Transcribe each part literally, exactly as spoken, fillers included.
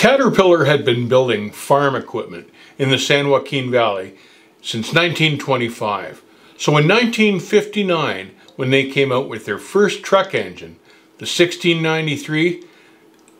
Caterpillar had been building farm equipment in the San Joaquin Valley since nineteen twenty-five. So in nineteen fifty-nine, when they came out with their first truck engine, the sixteen ninety-three,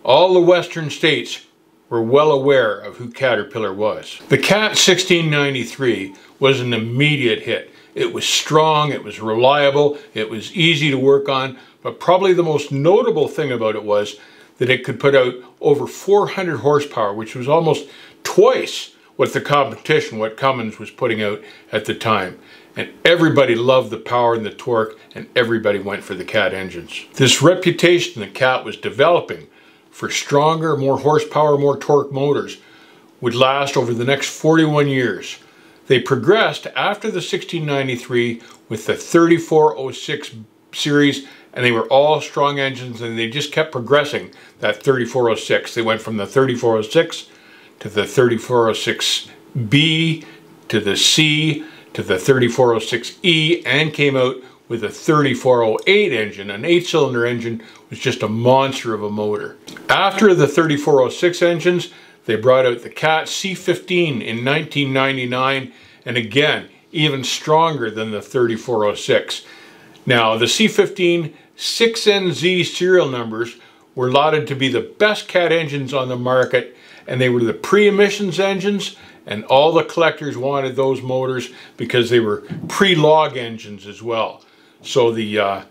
all the western states were well aware of who Caterpillar was. The Cat sixteen ninety-three was an immediate hit. It was strong, it was reliable, it was easy to work on, but probably the most notable thing about it was that it could put out over four hundred horsepower, which was almost twice what the competition, what Cummins was putting out at the time. And everybody loved the power and the torque, and everybody went for the Cat engines. This reputation the Cat was developing for stronger, more horsepower, more torque motors would last over the next forty-one years. They progressed after the sixteen ninety-three with the thirty-four oh six series, and they were all strong engines, and they just kept progressing that thirty-four oh six. They went from the thirty-four oh six to the thirty-four oh six B to the C to the thirty-four oh six E, and came out with a thirty-four oh eight engine. An eight-cylinder engine was just a monster of a motor. After the thirty-four oh six engines, they brought out the Cat C fifteen in nineteen ninety-nine, and again, even stronger than the thirty-four oh six. Now, the C fifteen six N Z serial numbers were lauded to be the best Cat engines on the market, and they were the pre-emissions engines, and all the collectors wanted those motors because they were pre-log engines as well. So the, uh,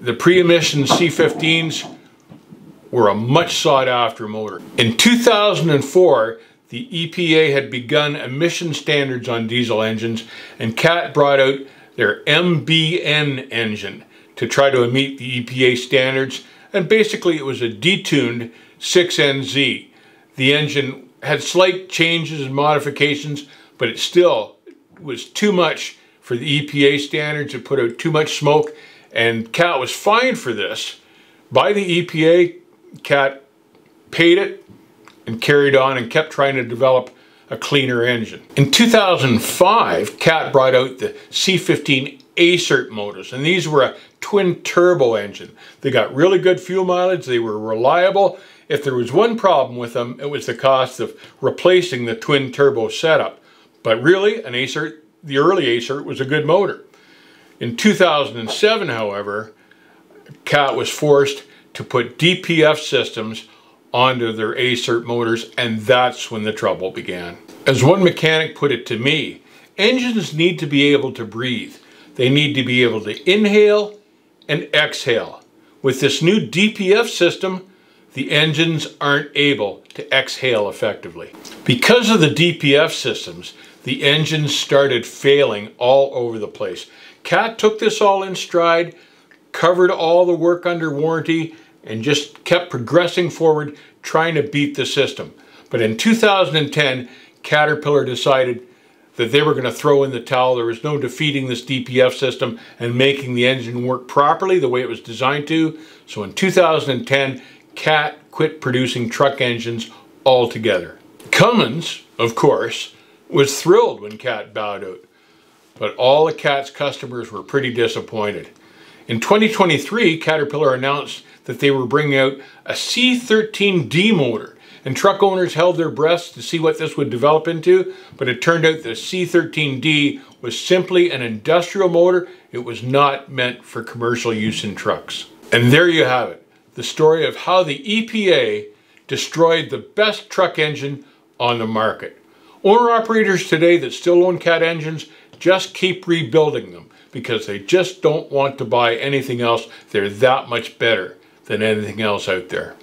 the pre-emissions C fifteens were a much sought after motor. In two thousand four, the E P A had begun emission standards on diesel engines, and Cat brought out their M B N engine to try to meet the E P A standards, and basically it was a detuned six N Z. The engine had slight changes and modifications, but it still was too much for the E P A standards. It put out too much smoke, and Cat was fined for this by the E P A. Cat paid it and carried on and kept trying to develop a cleaner engine. In two thousand five, Cat brought out the C fifteen ACERT motors, and these were a twin turbo engine. They got really good fuel mileage, they were reliable. If there was one problem with them, it was the cost of replacing the twin turbo setup. But really, an ACERT, the early ACERT, was a good motor. In two thousand seven, however, Cat was forced to put D P F systems onto their ACERT motors, and that's when the trouble began. As one mechanic put it to me, engines need to be able to breathe. They need to be able to inhale and exhale. With this new D P F system, the engines aren't able to exhale effectively. Because of the D P F systems, the engines started failing all over the place. Cat took this all in stride, covered all the work under warranty, and just kept progressing forward, trying to beat the system. But in two thousand ten, Caterpillar decided that they were going to throw in the towel. There was no defeating this D P F system and making the engine work properly the way it was designed to. So in two thousand ten, Cat quit producing truck engines altogether. Cummins, of course, was thrilled when Cat bowed out, but all of Cat's customers were pretty disappointed. In twenty twenty-three, Caterpillar announced that they were bringing out a C thirteen D motor, and truck owners held their breaths to see what this would develop into, but it turned out the C thirteen D was simply an industrial motor. It was not meant for commercial use in trucks. And there you have it, the story of how the E P A destroyed the best truck engine on the market. Owner-operators today that still own Cat engines just keep rebuilding them because they just don't want to buy anything else. They're that much better than anything else out there.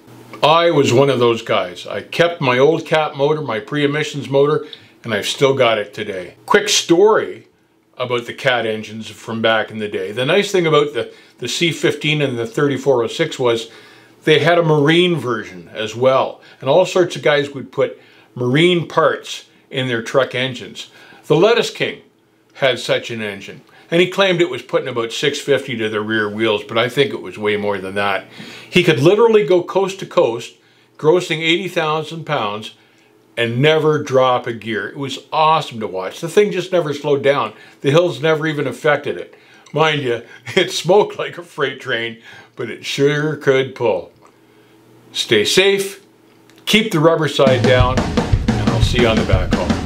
I was one of those guys. I kept my old Cat motor, my pre-emissions motor, and I've still got it today. Quick story about the Cat engines from back in the day. The nice thing about the, the C fifteen and the thirty-four oh six was they had a marine version as well. And all sorts of guys would put marine parts in their truck engines. The Lettuce King had such an engine, and he claimed it was putting about six fifty to the rear wheels, but I think it was way more than that. He could literally go coast to coast, grossing eighty thousand pounds, and never drop a gear. It was awesome to watch. The thing just never slowed down. The hills never even affected it. Mind you, it smoked like a freight train, but it sure could pull. Stay safe, Keep the rubber side down, and I'll see you on the backhoe.